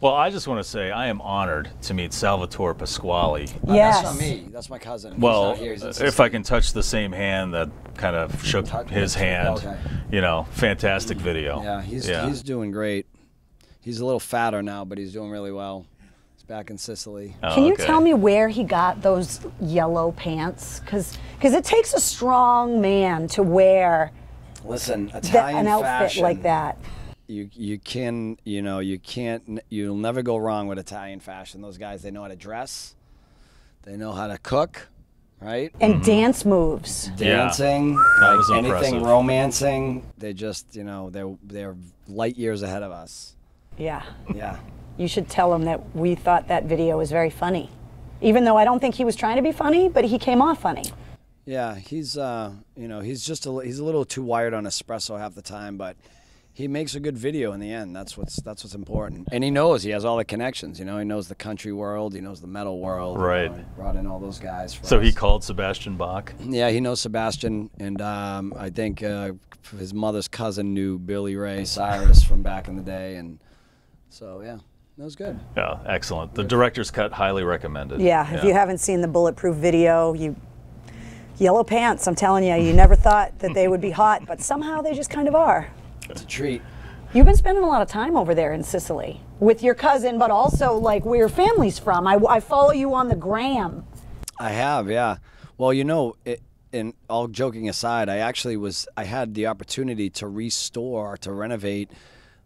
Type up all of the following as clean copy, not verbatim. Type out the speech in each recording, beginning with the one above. Well, I just want to say I am honored to meet Salvatore Pasquale. Yes. That's not me. That's my cousin. Well, he's not here. He's if I can touch the same hand that kind of shook his hand, okay. You know, fantastic video. Yeah, he's doing great. He's a little fatter now, but he's doing really well. He's back in Sicily. Oh, can you tell me where he got those yellow pants? Because it takes a strong man to wear Italian an outfit fashion. Like that. You'll never go wrong with Italian fashion. Those guys, they know how to dress, they know how to cook, right? And dance moves. Dancing, that was anything impressive. Romancing. They just, you know, they're light years ahead of us. Yeah. Yeah. You should tell them that we thought that video was very funny, even though I don't think he was trying to be funny, but he came off funny. Yeah, he's, you know, he's a little too wired on espresso half the time, but. He makes a good video in the end. That's what's important. And he knows he has all the connections. You know, he knows the country world. He knows the metal world. Right. You know, he brought in all those guys. So he called Sebastian Bach. Yeah, he knows Sebastian, and I think his mother's cousin knew Billy Ray Cyrus from back in the day, and so yeah, that was good. Yeah, excellent. The director's cut, highly recommended. Yeah, if you haven't seen the bulletproof video, you. Yellow pants. I'm telling you, you never thought that they would be hot, but somehow they just kind of are. It's a treat. You've been spending a lot of time over there in Sicily with your cousin, but also like where your family's from. I follow you on the gram. I have, yeah. Well, you know, and all joking aside, I had the opportunity to renovate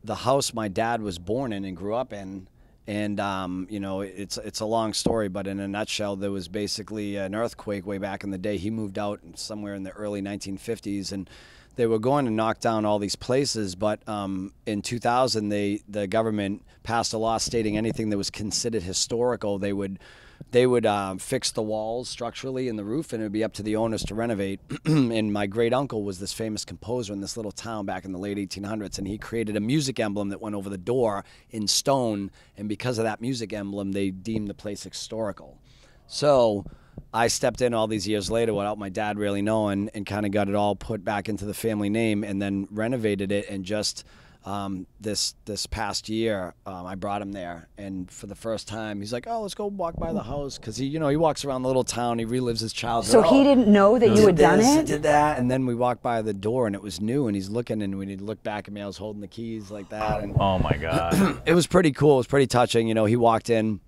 the house my dad was born in and grew up in. And, you know, it's a long story, but in a nutshell, there was basically an earthquake way back in the day. He moved out somewhere in the early 1950s, and they were going to knock down all these places, but in 2000, the government passed a law stating anything that was considered historical, they would fix the walls structurally and the roof, and it would be up to the owners to renovate. And my great uncle was this famous composer in this little town back in the late 1800s, and he created a music emblem that went over the door in stone, and because of that music emblem, they deemed the place historical. So I stepped in all these years later without my dad really knowing, and kind of got it all put back into the family name, and then renovated it. And just this past year, I brought him there, and for the first time, he's like, "Oh, let's go walk by the house," because he, you know, he walks around the little town, he relives his childhood. So he didn't know that you had done it. Did that, and then we walked by the door, and it was new, and he's looking, and when he looked back at me, I was holding the keys like that. And oh my God! It was pretty cool. It was pretty touching. You know, he walked in,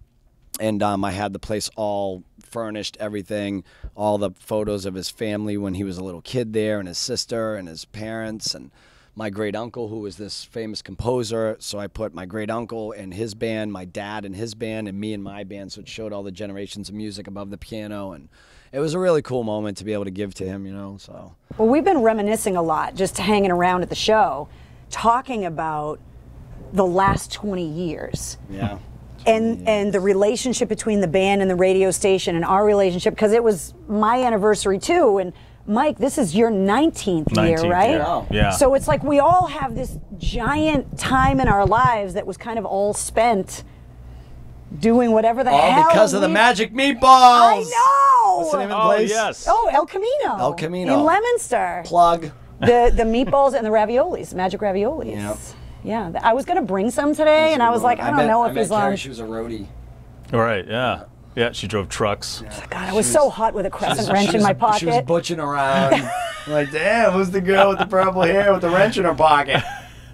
and I had the place all furnished, everything, all the photos of his family when he was a little kid there, and his sister and his parents and my great uncle, who was this famous composer. So I put my great uncle and his band, my dad and his band, and me and my band, so it showed all the generations of music above the piano. And it was a really cool moment to be able to give to him, you know. So well, we've been reminiscing a lot, just hanging around at the show, talking about the last 20 years. Yeah. And the relationship between the band and the radio station and our relationship, because it was my anniversary too. And Mike, this is your 19th year, right? Yeah. Yeah. So it's like we all have this giant time in our lives that was kind of all spent doing whatever the hell. All because of the magic meatballs. I know. What's the name of the place? Yes. Oh, El Camino. El Camino. In Leominster. Plug. The meatballs and the raviolis, magic raviolis. Yep. Yeah, I was gonna bring some today, and I was like, I don't know if she was a roadie. Right, yeah. Yeah, she drove trucks. Yeah. God, I was so hot with a crescent wrench in my pocket. She was butching around. Like, damn, who's the girl with the purple hair with the wrench in her pocket?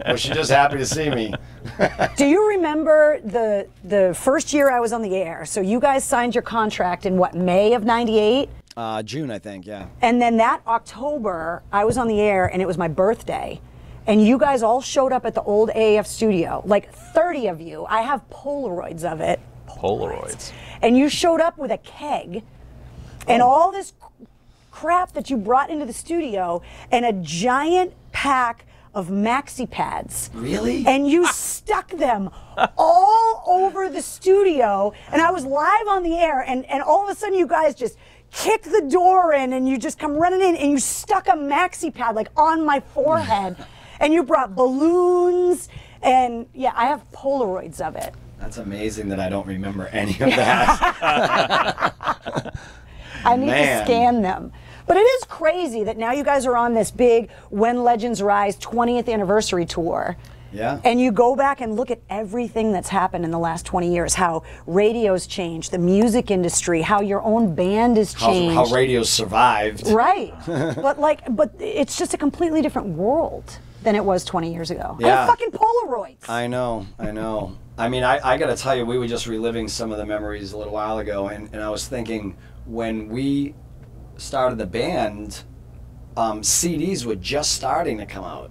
Was she just happy to see me? Do you remember the first year I was on the air? So you guys signed your contract in what, May of '98? June, I think, yeah. And then that October, I was on the air, and it was my birthday. And you guys all showed up at the old AAF studio, like 30 of you. I have Polaroids of it. Polaroids. And you showed up with a keg and all this crap that you brought into the studio and a giant pack of maxi pads. Really? And you stuck them all over the studio. And I was live on the air, and all of a sudden you guys just kick the door in, and you just come running in, and you stuck a maxi pad like on my forehead. And you brought balloons, and yeah, I have Polaroids of it. That's amazing that I don't remember any of that. I need to scan them. But it is crazy that now you guys are on this big When Legends Rise 20th anniversary tour. Yeah. And you go back and look at everything that's happened in the last 20 years, how radio's changed, the music industry, how your own band has changed. How radio's survived. Right. but it's just a completely different world than it was 20 years ago. Yeah. I have fucking Polaroids. I know, I know. I mean, I gotta tell you, we were just reliving some of the memories a little while ago, and I was thinking, when we started the band, CDs were just starting to come out.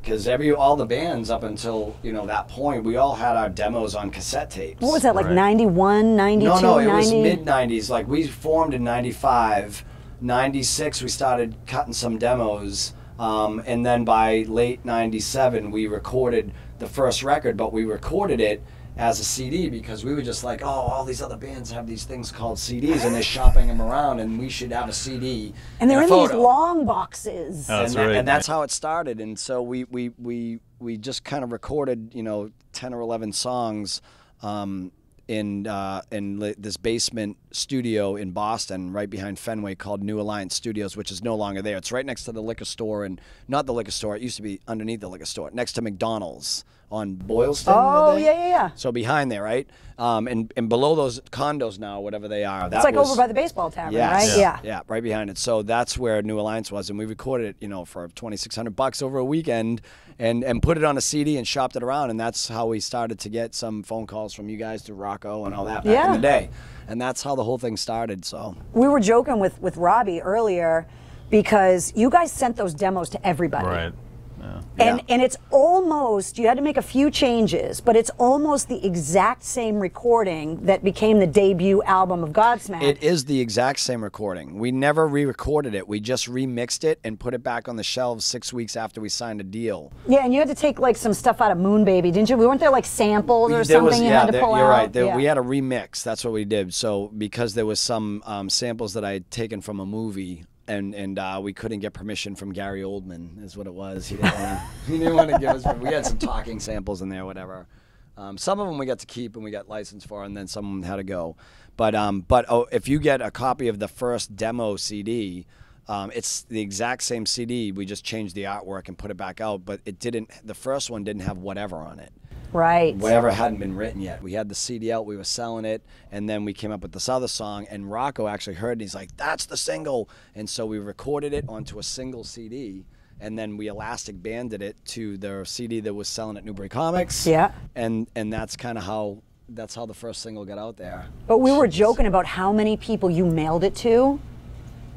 Because all the bands up until, you know, that point, we all had our demos on cassette tapes. What was that, like 91, 92, 90? No, no, it was mid-90s. Like, we formed in 95. 96, we started cutting some demos. And then by late 97, we recorded the first record, but we recorded it as a CD because we were just like, oh, all these other bands have these things called CDs and they're shopping them around, and we should have a CD and they're in these long boxes. Oh, that's right. And that's how it started. And so we just kind of recorded, you know, 10 or 11 songs in this basement studio in Boston right behind Fenway called New Alliance Studios, which is no longer there. It's right next to the liquor store, and not the liquor store, it used to be underneath the liquor store, next to McDonald's on Boylston. Oh, yeah, yeah, yeah. So behind there, right? And below those condos now, whatever they are. It's like over by the Baseball Tavern, right? Yeah. Yeah. Yeah, right behind it. So that's where New Alliance was, and we recorded it, you know, for $2,600 over a weekend, and put it on a CD and shopped it around, and that's how we started to get some phone calls from you guys to Rocco and all that back in the day. And that's how the whole thing started, so. We were joking with Robbie earlier because you guys sent those demos to everybody. Right. Yeah. And it's almost, you had to make a few changes, but it's almost the exact same recording that became the debut album of Godsmack. It is the exact same recording. We never re-recorded it. We just remixed it and put it back on the shelves 6 weeks after we signed a deal. Yeah, and you had to take like some stuff out of Moon Baby, didn't you? Weren't there like samples or something you had to pull out? You're right. We had a remix. That's what we did. So because there was some samples that I had taken from a movie, and we couldn't get permission from Gary Oldman, is what it was. He didn't want to give us. We had some talking samples in there, whatever. Some of them we got to keep and we got licensed for, and then some of them had to go. But if you get a copy of the first demo CD, it's the exact same CD. We just changed the artwork and put it back out. But it didn't. The first one didn't have whatever on it. Right. Whatever hadn't been written yet. We had the CD out, we were selling it, and then we came up with this other song, and Rocco actually heard it, and he's like, that's the single. And so we recorded it onto a single CD, and then we elastic banded it to their CD that was selling at Newbury Comics. Yeah. And that's kind of how, that's how the first single got out there. But we were joking about how many people you mailed it to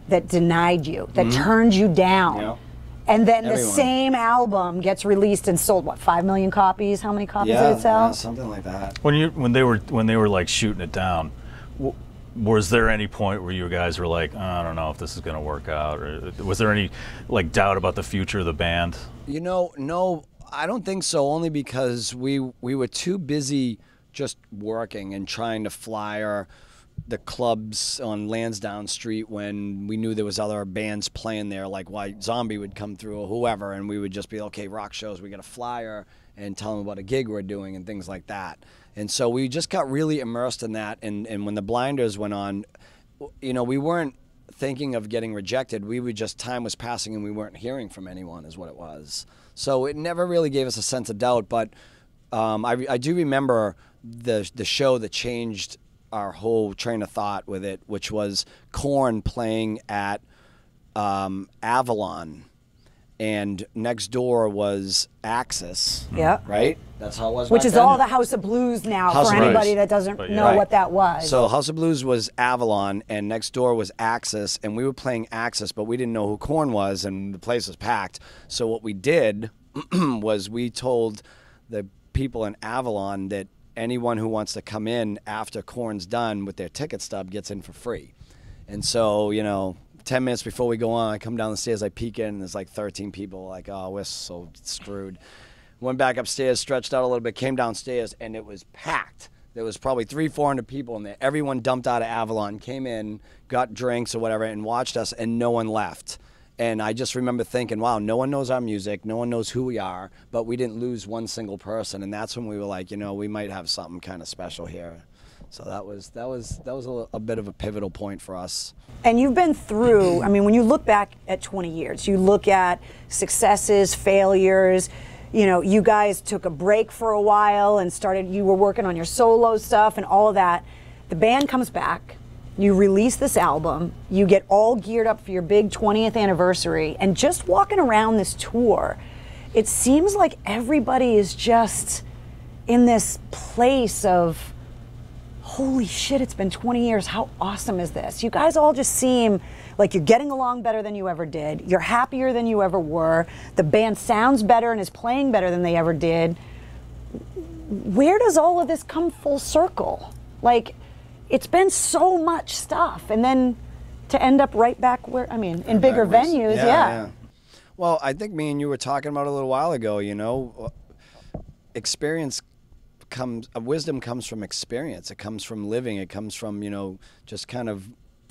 that denied you, that turned you down. Yeah. And then the same album gets released and sold, what, 5 million copies? How many copies did it sell? Yeah, something like that. When they were like shooting it down, was there any point where you guys were like, oh, I don't know if this is going to work out, or was there any like doubt about the future of the band? You know, no, I don't think so. Only because we were too busy just working and trying to flyer the clubs on Lansdowne Street when we knew there was other bands playing there, like White Zombie would come through or whoever, and we would just be, okay, rock shows, we got a flyer and tell them about a gig we're doing and things like that. And so we just got really immersed in that, and when the blinders went on, you know, we weren't thinking of getting rejected. We would just, time was passing and we weren't hearing from anyone, is what it was. So it never really gave us a sense of doubt, but I do remember the show that changed our whole train of thought with it, which was Korn playing at Avalon, and next door was Axis. Yeah. Right? That's how it was. Which is all the House of Blues now, for anybody that doesn't know what that was. So House of Blues was Avalon, and next door was Axis, and we were playing Axis, but we didn't know who Korn was, and the place was packed. So what we did was we told the people in Avalon that anyone who wants to come in after Korn's done with their ticket stub gets in for free. And so, you know, 10 minutes before we go on, I come down the stairs, I peek in, and there's like 13 people, like, oh, we're so screwed. Went back upstairs, stretched out a little bit, came downstairs, and it was packed. There was probably 300-400 people in there. Everyone dumped out of Avalon, came in, got drinks or whatever, and watched us, and no one left. And I just remember thinking, wow, no one knows our music, no one knows who we are, but we didn't lose one single person. And that's when we were like, you know, we might have something kind of special here. So that was a bit of a pivotal point for us. And you've been through, I mean, when you look back at 20 years, you look at successes, failures, you know, you guys took a break for a while and started, you were working on your solo stuff and all of that. The band comes back, you release this album, you get all geared up for your big 20th anniversary, and just walking around this tour, it seems like everybody is just in this place of, holy shit, it's been 20 years, how awesome is this? You guys all just seem like you're getting along better than you ever did, you're happier than you ever were, the band sounds better and is playing better than they ever did. Where does all of this come full circle? Like, it's been so much stuff, and then to end up right back where, I mean, in bigger venues, yeah. Well, I think me and you were talking about a little while ago, you know, experience comes, wisdom comes from experience, it comes from living, it comes from, you know, just kind of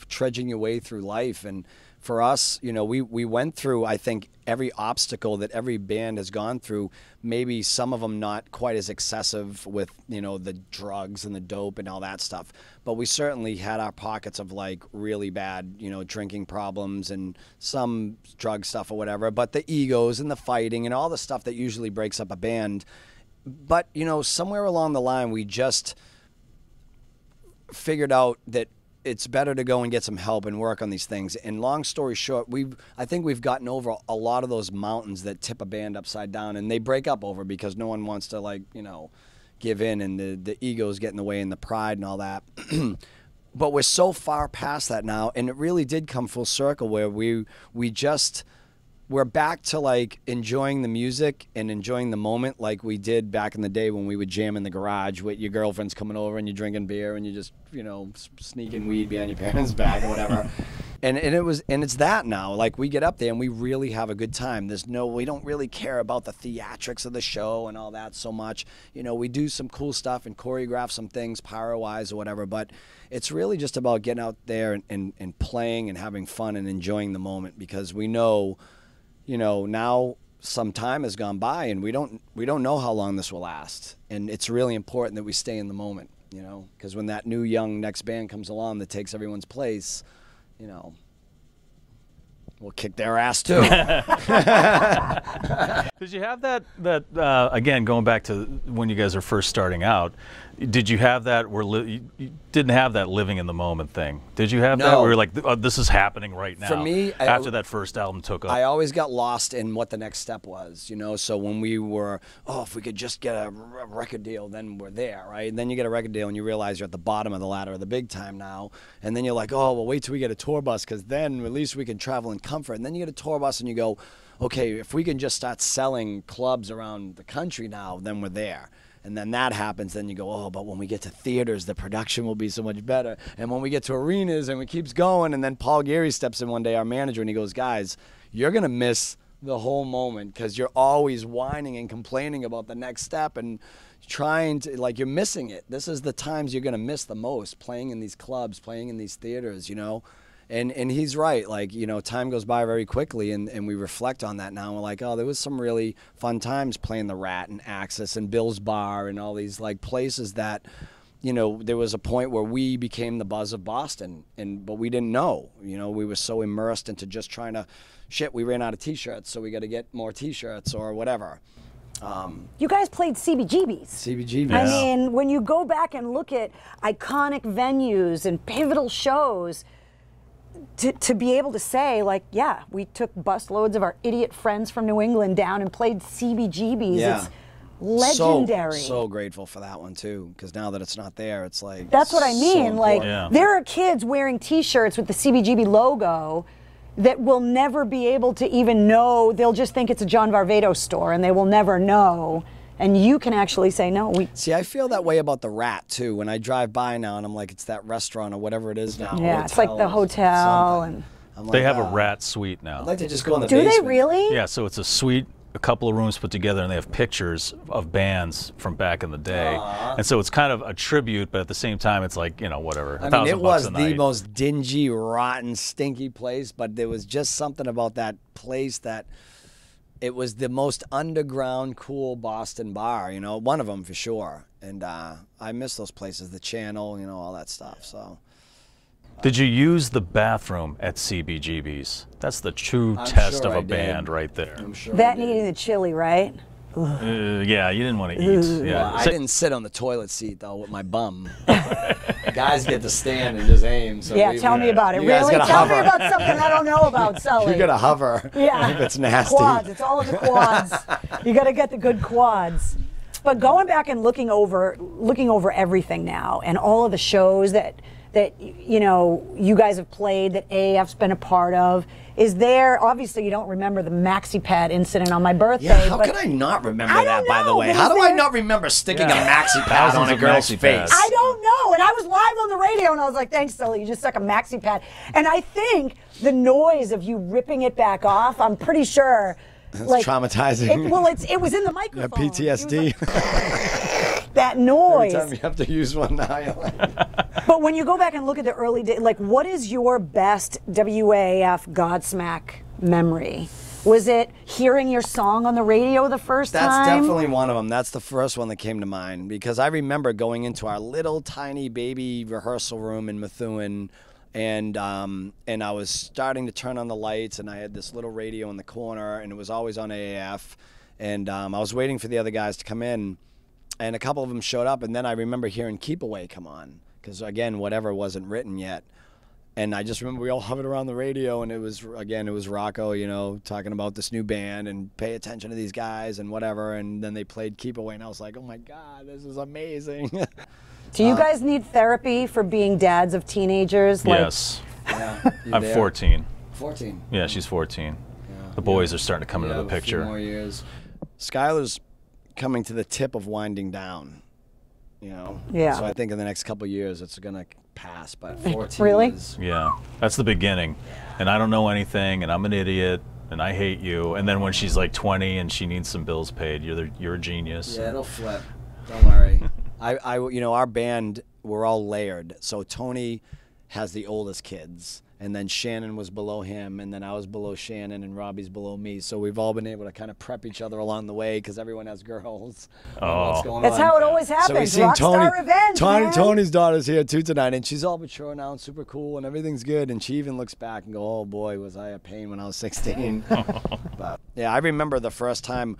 trudging your way through life. And for us, you know, we went through, I think, every obstacle that every band has gone through, maybe some of them not quite as excessive with, you know, the drugs and the dope and all that stuff. But we certainly had our pockets of like really bad, you know, drinking problems and some drug stuff or whatever, but the egos and the fighting and all the stuff that usually breaks up a band. But, you know, somewhere along the line, we just figured out that it's better to go and get some help and work on these things. And long story short, I think we've gotten over a lot of those mountains that tip a band upside down, and they break up over because no one wants to, like, you know, give in, and the egos get in the way and the pride and all that. But we're so far past that now, and it really did come full circle where we're back to like enjoying the music and enjoying the moment like we did back in the day when we would jam in the garage with your girlfriend's coming over and you're drinking beer and you're just, you know, sneaking weed behind your parents' back or whatever. and it's that now. Like, we get up there and we really have a good time. We don't really care about the theatrics of the show and all that so much. You know, we do some cool stuff and choreograph some things power-wise or whatever, but it's really just about getting out there and playing and having fun and enjoying the moment, because we know, you know, now some time has gone by and we don't know how long this will last. And it's really important that we stay in the moment, you know, because when that new young next band comes along that takes everyone's place, you know, we'll kick their ass too. Did you have that again, going back to when you guys are first starting out, did you have that you didn't have that living in the moment thing? Did you have that where you're like, oh, this is happening right now? For me, after that first album took off, I always got lost in what the next step was, you know? So when we were, oh, if we could just get a record deal, then we're there, right? And then you get a record deal and you realize you're at the bottom of the ladder of the big time now. And then you're like, oh, well, wait till we get a tour bus, because then at least we can travel in comfort. And then you get a tour bus and you go, okay, if we can just start selling clubs around the country now, then we're there. And then that happens, then you go, oh, but when we get to theaters, the production will be so much better. And when we get to arenas, and it keeps going, and then Paul Geary steps in one day, our manager, and he goes, guys, you're gonna miss the whole moment, because you're always whining and complaining about the next step and trying to, like, you're missing it. This is the times you're gonna miss the most, playing in these clubs, playing in these theaters, you know? And he's right, like, you know, time goes by very quickly, and we reflect on that now, and we're like, oh, there was some really fun times playing The Rat and Axis and Bill's Bar and all these, like, places that, you know, there was a point where we became the buzz of Boston, but we didn't know, you know, we were so immersed into just trying to, shit, we ran out of T-shirts, so we got to get more T-shirts or whatever. You guys played CBGB's. CBGB's. I mean, when you go back and look at iconic venues and pivotal shows, to be able to say, like, yeah, we took busloads of our idiot friends from New England down and played CBGB's. Yeah. It's legendary. So grateful for that one too, because now that it's not there, it's like, that's what I mean. So like, yeah, there are kids wearing T-shirts with the CBGB logo that will never be able to even know. They'll just think it's a John Varvatos store, and they will never know. And you can actually say, no, we... See, I feel that way about The Rat, too. When I drive by now and I'm like, it's that restaurant or whatever it is now. Yeah, it's like the hotel. And I'm like, they have a rat suite now. I'd like to just go in the basement. Do they really? Yeah, so it's a suite, a couple of rooms put together, and they have pictures of bands from back in the day. And so it's kind of a tribute, but at the same time, it's like, you know, whatever. I mean, it was the most dingy, rotten, stinky place, but there was just something about that place that... It was the most underground, cool Boston bar, you know, one of them for sure. And I miss those places, The Channel, you know, all that stuff, so. Did you use the bathroom at CBGB's? That's the true test of a band right there. I'm sure that needed a chili, right? Yeah, you didn't want to eat. Yeah. Well, I didn't sit on the toilet seat, though, with my bum. Guys get to stand and just aim. So yeah, tell me about it. Really? Tell me about something I don't know about, Sully. You're going to hover. Yeah. If it's nasty. Quads. It's all of the quads. You got to get the good quads. But going back and looking over everything now and all of the shows that you know you guys have played, that AAF's been a part of, is there, obviously you don't remember the maxi pad incident on my birthday. Yeah, how could I not remember that, by the way? How do I not remember sticking a maxi pad on a girl's face? I don't know, and I was live on the radio and I was like, thanks, Sully, you just stuck a maxi pad. And I think the noise of you ripping it back off, I'm pretty sure. It's like, traumatizing. It was in the microphone. Yeah, PTSD. Like, that noise. Every time you have to use one now. But when you go back and look at the early days, like, what is your best WAAF Godsmack memory? Was it hearing your song on the radio the first time? That's definitely one of them. That's the first one that came to mind, because I remember going into our little tiny baby rehearsal room in Methuen, and I was starting to turn on the lights, and I had this little radio in the corner, and it was always on AAF, and I was waiting for the other guys to come in, and a couple of them showed up, and then I remember hearing Keep Away come on, because again, whatever wasn't written yet. And I just remember we all hovered around the radio, and it was, again, it was Rocco, you know, talking about this new band and pay attention to these guys and whatever. And then they played Keep Away, and I was like, oh my God, this is amazing. Do you guys need therapy for being dads of teenagers? Like, yes. Yeah, I'm 14. 14? Yeah, she's 14. Yeah. The boys are starting to come into the picture. A few more years. Skylar's coming to the tip of winding down, you know? Yeah. So I think in the next couple of years, it's going to pass, but 14 really? Is... Yeah, that's the beginning. Yeah. And I don't know anything, and I'm an idiot, and I hate you. And then when she's like 20 and she needs some bills paid, you're a genius. Yeah, it'll flip. Don't worry. You know, our band, we're all layered. So Tony has the oldest kids, and then Shannon was below him, and then I was below Shannon, and Robbie's below me. So we've all been able to kind of prep each other along the way, because everyone has girls. Oh, what's going that's on. How it always happens. So we've seen Tony's daughter's here too tonight, and she's all mature now and super cool, and everything's good. And she even looks back and goes, "Oh boy, was I a pain when I was 16?" But yeah, I remember the first time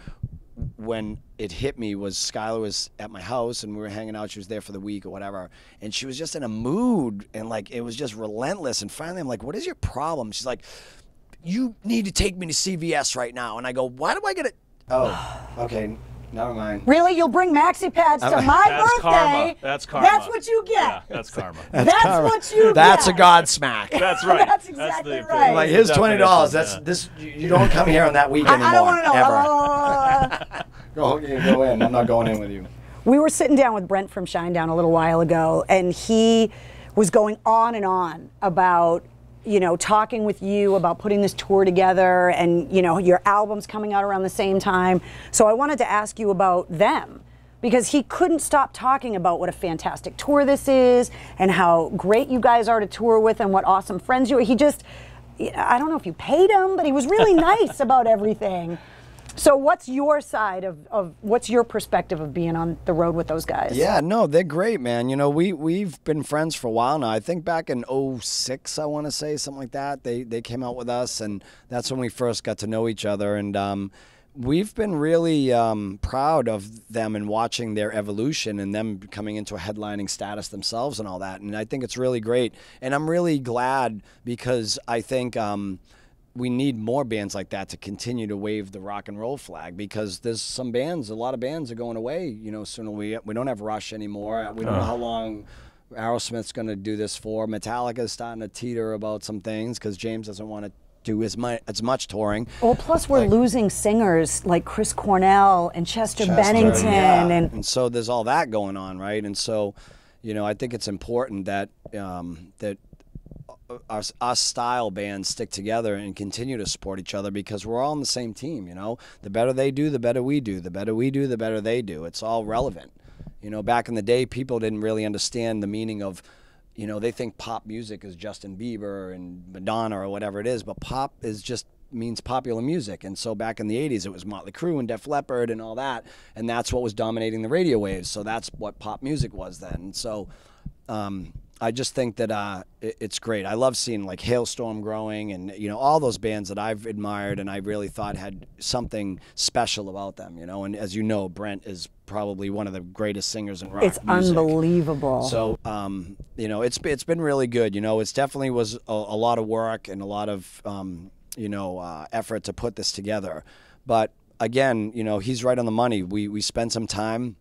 when it hit me was Skylar was at my house, and we were hanging out. She was there for the week or whatever, and she was just in a mood, and like it was just relentless. And finally I'm like, what is your problem? She's like, you need to take me to CVS right now. And I go, why do I get it? Oh, okay, never mind. Really? You'll bring maxi pads to my birthday? Karma. That's karma. That's what you get. Yeah, that's karma. That's karma. What you get. That's a Godsmack. That's right. That's exactly right. Like, here's $20. That's this. You don't come here on that week anymore. I don't want to know. Go in. I'm not going in with you. We were sitting down with Brent from Shinedown a little while ago, and he was going on and on about, you know, talking with you about putting this tour together, and, you know, your album's coming out around the same time. So I wanted to ask you about them, because he couldn't stop talking about what a fantastic tour this is, and how great you guys are to tour with, and what awesome friends you are. He just, I don't know if you paid him, but he was really nice about everything. So what's your side of what's your perspective of being on the road with those guys? Yeah, no, they're great, man. You know, we've been friends for a while now. I think back in 06, I want to say, something like that. They came out with us, and that's when we first got to know each other. And we've been really proud of them and watching their evolution and them coming into a headlining status themselves and all that. And I think it's really great. And I'm really glad, because I think... we need more bands like that to continue to wave the rock and roll flag, because there's some bands, a lot of bands are going away, you know, soon. We don't have Rush anymore. We don't know how long Aerosmith's going to do this for. Metallica's starting to teeter about some things, because James doesn't want to do as much touring. Well, plus we're losing singers like Chris Cornell and Chester Bennington. Yeah. And so there's all that going on, right? And so, you know, I think it's important that, our style bands stick together and continue to support each other, because we're all on the same team, you know? The better they do, the better we do. The better we do, the better they do. It's all relevant. You know, back in the day, people didn't really understand the meaning of, you know, they think pop music is Justin Bieber and Madonna or whatever it is, but pop is just means popular music. And so back in the 80s, it was Motley Crue and Def Leppard and all that, and that's what was dominating the radio waves. So that's what pop music was then. So I just think that it's great. I love seeing like Hailstorm growing, and you know, all those bands that I've admired and I really thought had something special about them, you know. And as you know, Brent is probably one of the greatest singers in rock music. It's unbelievable. So you know, it's been really good. You know, it's definitely was a lot of work and a lot of you know, effort to put this together. But again, you know, he's right on the money. We spent some time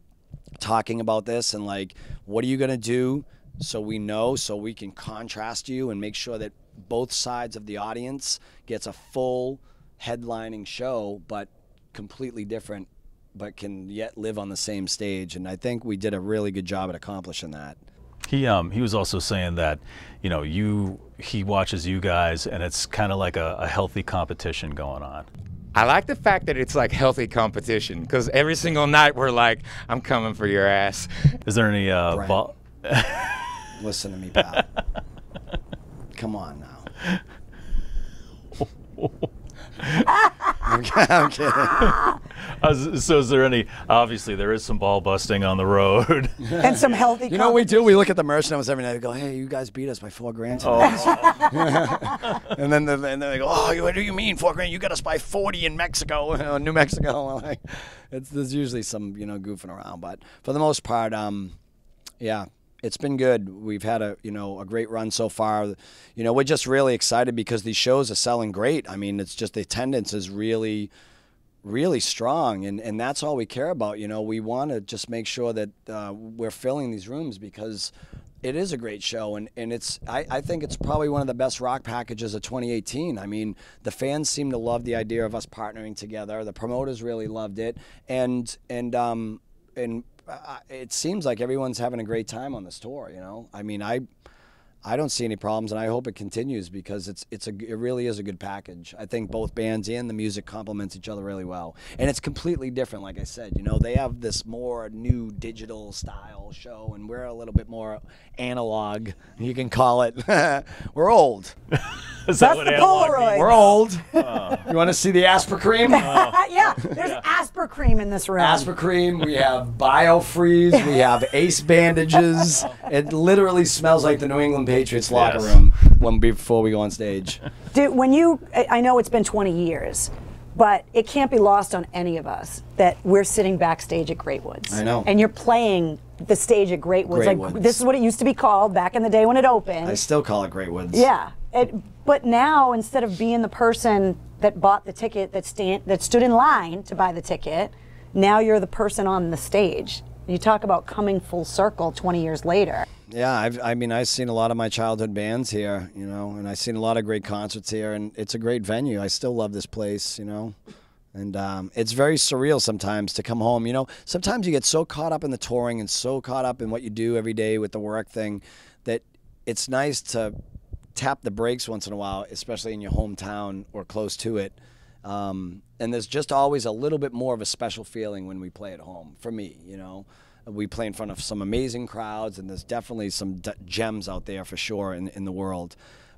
talking about this and like, what are you gonna do? So we know, so we can contrast you and make sure that both sides of the audience gets a full headlining show, but completely different, but can yet live on the same stage. And I think we did a really good job at accomplishing that. He was also saying that, you know, he watches you guys and it's kind of like a healthy competition going on. I like the fact that it's like healthy competition, because every single night we're like, I'm coming for your ass. Is there any Listen to me, pal. Come on now. I'm kidding. So is there any, obviously there is some ball busting on the road. And some healthy. You know what we do? We look at the merchandise every night and go, hey, you guys beat us by 4 grand tonight. Oh. and then they go, oh, what do you mean 4 grand? You got us by 40 in Mexico, New Mexico. Like, there's usually some, you know, goofing around. But for the most part, yeah, it's been good. We've had a great run so far. You know, we're just really excited because these shows are selling great. I mean, it's just the attendance is really, really strong, and that's all we care about. You know, we want to just make sure that we're filling these rooms because it is a great show, and it's I think it's probably one of the best rock packages of 2018. I mean, the fans seem to love the idea of us partnering together. The promoters really loved it, and it seems like everyone's having a great time on this tour, you know? I mean, I don't see any problems, and I hope it continues because it really is a good package. I think both bands and the music complements each other really well. And it's completely different, like I said. You know, they have this more new digital style show, and we're a little bit more analog, you can call it. We're old. Is that what analog means? We're old. You want to see the Asper Cream? Yeah, there's Asper Cream in this room. Asper Cream, we have Biofreeze, we have Ace Bandages. It literally smells like the New England Patriots locker room before we go on stage. Dude, I know it's been 20 years, but it can't be lost on any of us that we're sitting backstage at Great Woods. I know. And you're playing the stage at Great Woods. Great Woods. This is what it used to be called back in the day when it opened. I still call it Great Woods. Yeah. But now, instead of being the person that bought the ticket, that stood in line to buy the ticket, now you're the person on the stage. You talk about coming full circle 20 years later. Yeah, I've seen a lot of my childhood bands here, you know, and I've seen a lot of great concerts here, and it's a great venue. I still love this place, you know, and it's very surreal sometimes to come home, you know. Sometimes you get so caught up in the touring and so caught up in what you do every day with the work thing that it's nice to tap the brakes once in a while, especially in your hometown or close to it. And there's just always a little bit more of a special feeling when we play at home, for me, you know. We play in front of some amazing crowds, and there's definitely some gems out there for sure in the world.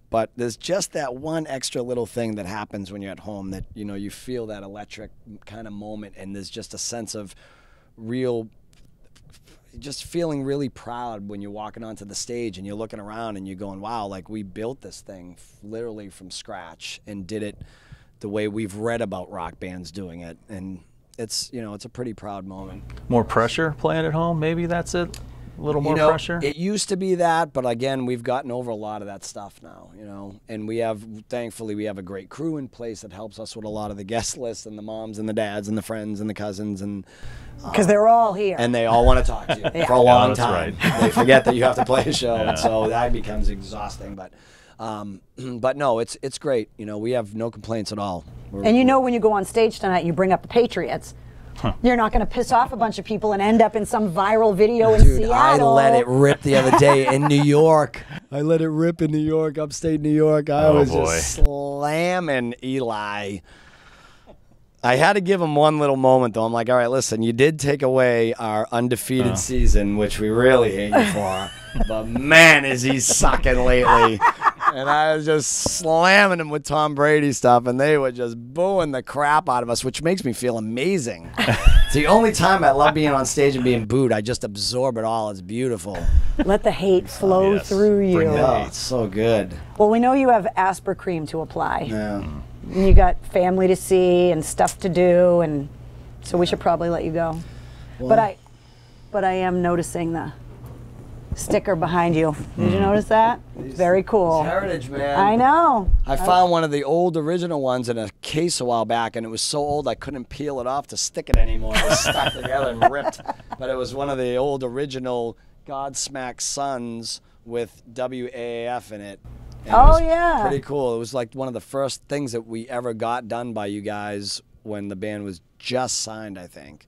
But there's just that one extra little thing that happens when you're at home that, you know, you feel that electric kind of moment, and there's just a sense of real, just feeling really proud when you're walking onto the stage and you're looking around and you're going, wow, like we built this thing literally from scratch and did it the way we've read about rock bands doing it. And it's, you know, it's a pretty proud moment. More pressure playing at home, maybe that's it? A little more pressure? It used to be that, but again, we've gotten over a lot of that stuff now, you know, and we have, thankfully, we have a great crew in place that helps us with a lot of the guest lists and the moms and the dads and the friends and the cousins, and because they're all here. And they all want to talk to you for a long time. Right. They forget that you have to play a show, and so that becomes exhausting, but no, it's great. You know, we have no complaints at all. And you know, when you go on stage tonight, you bring up the Patriots. Huh. You're not going to piss off a bunch of people and end up in some viral video in Seattle. I let it rip the other day in New York. I let it rip in New York, upstate New York. I was just slamming Eli. I had to give him one little moment, though. I'm like, all right, listen, you did take away our undefeated season, which we really hate you for. But man, is he sucking lately. And I was just slamming them with Tom Brady stuff, and they were just booing the crap out of us, which makes me feel amazing. It's the only time I love being on stage and being booed. I just absorb it all. It's beautiful. Let the hate flow through you. Bring the hate. It's so good. Well, we know you have Asper cream to apply. Yeah. You got family to see and stuff to do, and so we should probably let you go. Well, but I am noticing the sticker behind you. Did you notice that? Very cool. It's heritage, man. I know. I found one of the old original ones in a case a while back, and it was so old I couldn't peel it off to stick it anymore. It was stuck together and ripped. But it was one of the old original Godsmack Sons with WAAF in it. And oh, it was pretty cool. It was like one of the first things that we ever got done by you guys when the band was just signed, I think.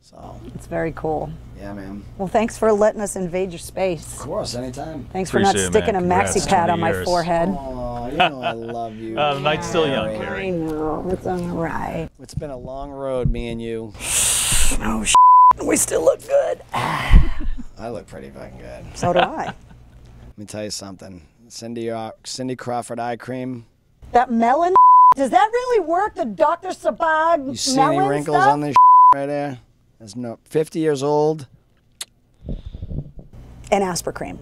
So it's very cool. Yeah, man. Well, thanks for letting us invade your space. Of course, anytime. Thanks for not sticking a maxi pad on my forehead. Oh, you know I love you. The night's still young, Carrie. I know. It's all right. It's been a long road, me and you. Oh, shit. We still look good. I look pretty fucking good. So do I. Let me tell you something. Cindy Crawford eye cream. That melon. Does that really work? The Dr. Sabag. You see any wrinkles on this right there? That's 50 years old. And Asper cream.